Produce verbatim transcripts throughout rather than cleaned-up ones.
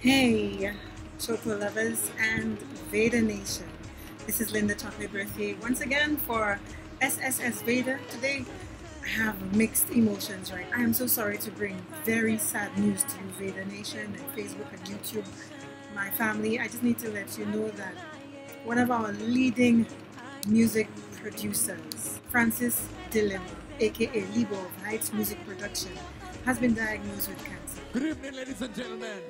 Hey, chocolate lovers and Veda Nation. This is Linda Chocolate Berthier once again for S S S Veda. Today I have mixed emotions, right? I am so sorry to bring very sad news to you, Veda Nation and Facebook and YouTube. My family, I just need to let you know that one of our leading music producers, Francis Leebo Delima, aka Leebo of Nights Music Production, has been diagnosed with cancer. Good evening, ladies and gentlemen.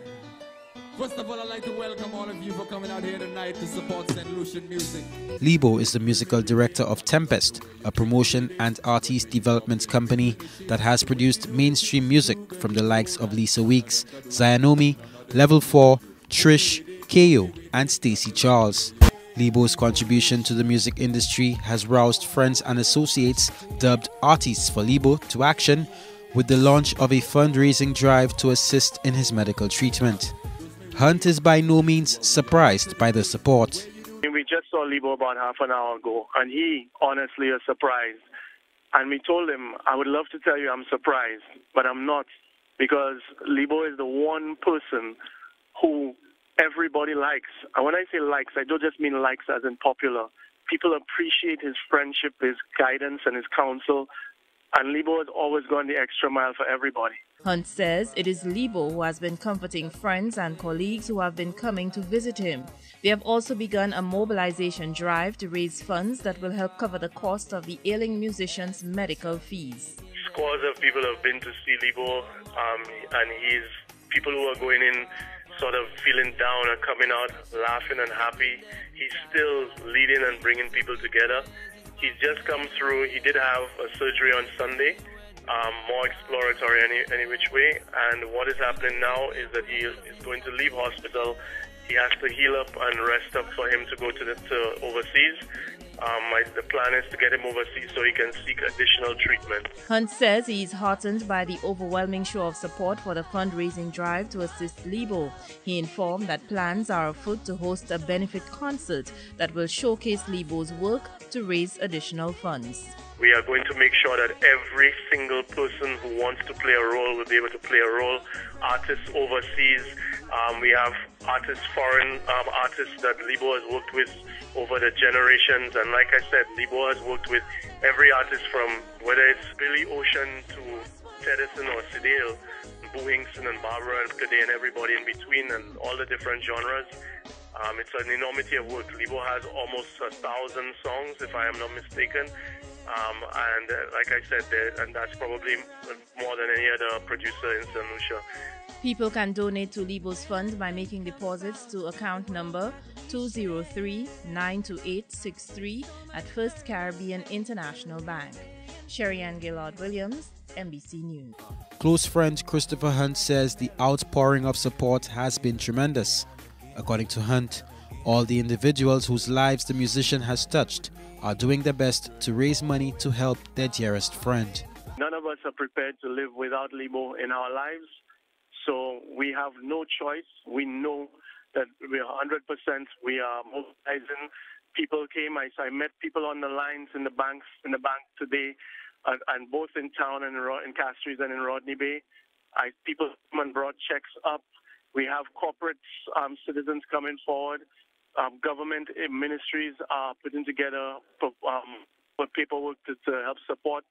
First of all, I'd like to welcome all of you for coming out here tonight to support Saint Lucian music. Leebo is the musical director of Tempest, a promotion and artist development company that has produced mainstream music from the likes of Lisa Weeks, Zionomi, Level four, Trish, Keo, and Stacey Charles. Leebo's contribution to the music industry has roused friends and associates, dubbed Artists for Leebo, to action with the launch of a fundraising drive to assist in his medical treatment. Hunt is by no means surprised by the support. We just saw Leebo about half an hour ago, and he honestly is surprised. And we told him, I would love to tell you I'm surprised, but I'm not, because Leebo is the one person who everybody likes. And when I say likes, I don't just mean likes as in popular. People appreciate his friendship, his guidance, and his counsel. And Leebo has always gone the extra mile for everybody. Hunt says it is Leebo who has been comforting friends and colleagues who have been coming to visit him. They have also begun a mobilization drive to raise funds that will help cover the cost of the ailing musician's medical fees. Scores of people have been to see Leebo, um, and he's people who are going in sort of feeling down are coming out laughing and happy. He's still leading and bringing people together. He's just come through. He did have a surgery on Sunday, um, more exploratory any, any which way. And what is happening now is that he is going to leave hospital. He has to heal up and rest up for him to go to, the, to overseas. Um, I, the plan is to get him overseas so he can seek additional treatment. Hunt says he is heartened by the overwhelming show of support for the fundraising drive to assist Leebo. He informed that plans are afoot to host a benefit concert that will showcase Leebo's work to raise additional funds. We are going to make sure that every single person who wants to play a role will be able to play a role. Artists overseas, um, we have artists, foreign um, artists that Leebo has worked with over the generations. And like I said, Leebo has worked with every artist from whether it's Billy Ocean to Tedison or Sidale, Boo Inkson and Barbara and Kade and everybody in between and all the different genres. Um, it's an enormity of work. Leebo has almost a thousand songs, if I am not mistaken. Um, and uh, like I said, and that's probably more than any other producer in Saint Lucia. People can donate to Leebo's fund by making deposits to account number two zero three, nine two eight, six three at First Caribbean International Bank. Sherri-Ann Gillard-Williams, N B C News. Close friend Christopher Hunt says the outpouring of support has been tremendous. According to Hunt, all the individuals whose lives the musician has touched are doing their best to raise money to help their dearest friend. None of us are prepared to live without Leebo in our lives, so we have no choice. We know that we are one hundred percent. We are mobilizing. People came. I, I met people on the lines in the banks in the bank today, and, and both in town and in Castries and in Rodney Bay. I, people came and brought checks up. We have corporate um, citizens coming forward. Um, government ministries are putting together um, paperwork to, to help support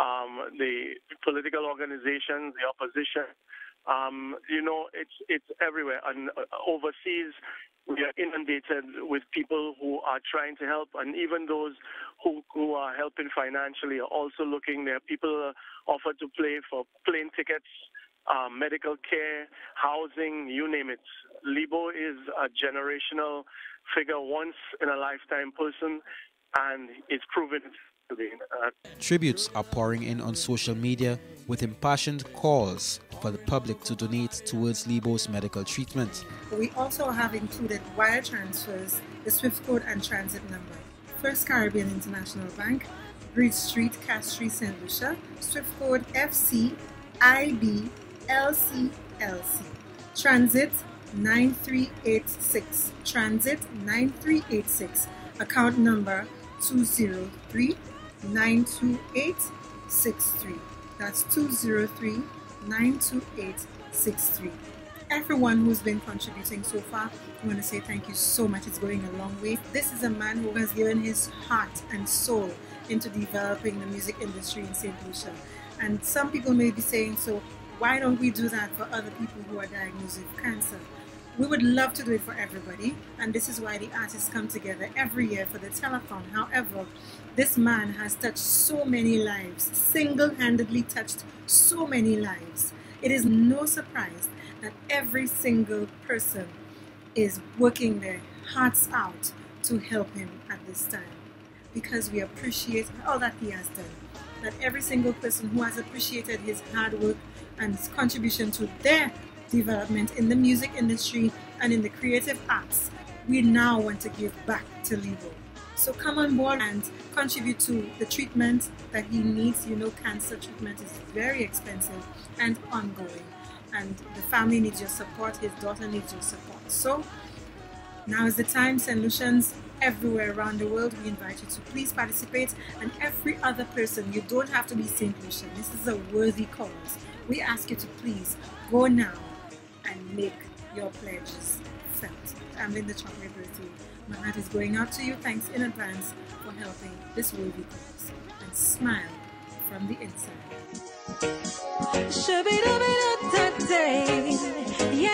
um, the political organizations, the opposition. Um, you know, it's it's everywhere. And overseas, we are inundated with people who are trying to help, and even those who, who are helping financially are also looking there. People offer to play for plane tickets, Uh, medical care, housing, you name it. Leebo is a generational figure, once in a lifetime person, and it's proven to be. Uh, Tributes are pouring in on social media with impassioned calls for the public to donate towards Leebo's medical treatment. We also have included wire transfers, the SWIFT code and transit number. First Caribbean International Bank, Bridge Street, Castries, Saint Lucia, SWIFT code F C I B L C L C, transit nine three eight six, transit nine three eight six, account number two zero three, nine two eight, six three, that's two zero three, nine two eight, six three. everyone who's been contributing so far. I want to say thank you so much. It's going a long way. This is a man who has given his heart and soul into developing the music industry in Saint Lucia. And some people may be saying, so why don't we do that for other people who are diagnosed with cancer? We would love to do it for everybody, and this is why the artists come together every year for the telethon. However, this man has touched so many lives, single-handedly touched so many lives. It is no surprise that every single person is working their hearts out to help him at this time, because we appreciate all that he has done, that every single person who has appreciated his hard work and his contribution to their development in the music industry and in the creative arts. We now want to give back to Leebo. So come on board and contribute to the treatment that he needs. You know, cancer treatment is very expensive and ongoing, and the family needs your support, his daughter needs your support. So now is the time. Saint Lucians everywhere around the world, we invite you to please participate, and every other person, you don't have to be Saint Lucian. This is a worthy cause. We ask you to please go now and make your pledges felt. I'm Linda Chocolate Berthier. My heart is going out to you. Thanks in advance for helping this worthy cause. And smile from the inside.